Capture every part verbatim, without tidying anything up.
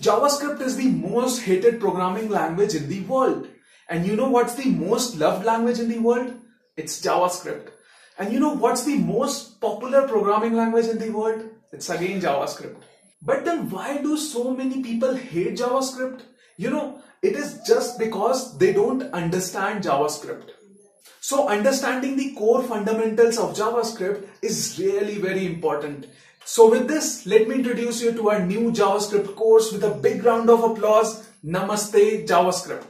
JavaScript is the most hated programming language in the world. And you know what's the most loved language in the world? It's JavaScript. And you know what's the most popular programming language in the world? It's again JavaScript. But then why do so many people hate JavaScript? You know, it is just because they don't understand JavaScript. So understanding the core fundamentals of JavaScript is really very important. So with this, let me introduce you to our new JavaScript course with a big round of applause. Namaste JavaScript.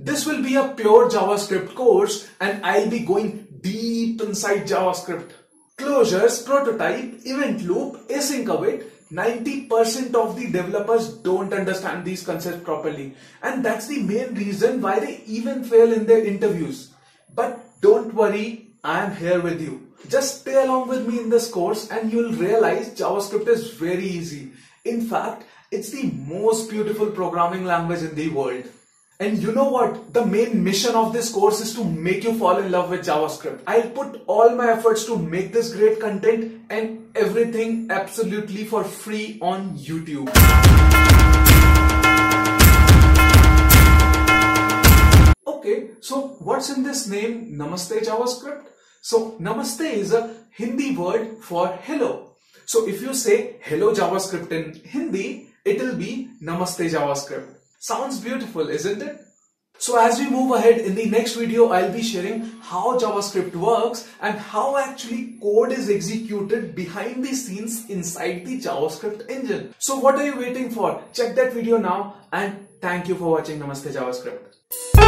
This will be a pure JavaScript course and I'll be going deep inside JavaScript. Closures, prototype, event loop, async await. ninety percent of the developers don't understand these concepts properly, and that's the main reason why they even fail in their interviews. But don't worry, I am here with you. Just stay along with me in this course and you'll realize JavaScript is very easy. In fact, it's the most beautiful programming language in the world. And you know what? The main mission of this course is to make you fall in love with JavaScript. I'll put all my efforts to make this great content and everything absolutely for free on YouTube. Okay, so what's in this name Namaste JavaScript? So Namaste is a Hindi word for hello. So if you say hello JavaScript in Hindi, it'll be Namaste JavaScript. Sounds beautiful, isn't it? So as we move ahead in the next video, I'll be sharing how JavaScript works and how actually code is executed behind the scenes inside the JavaScript engine. So what are you waiting for? Check that video now and thank you for watching Namaste JavaScript.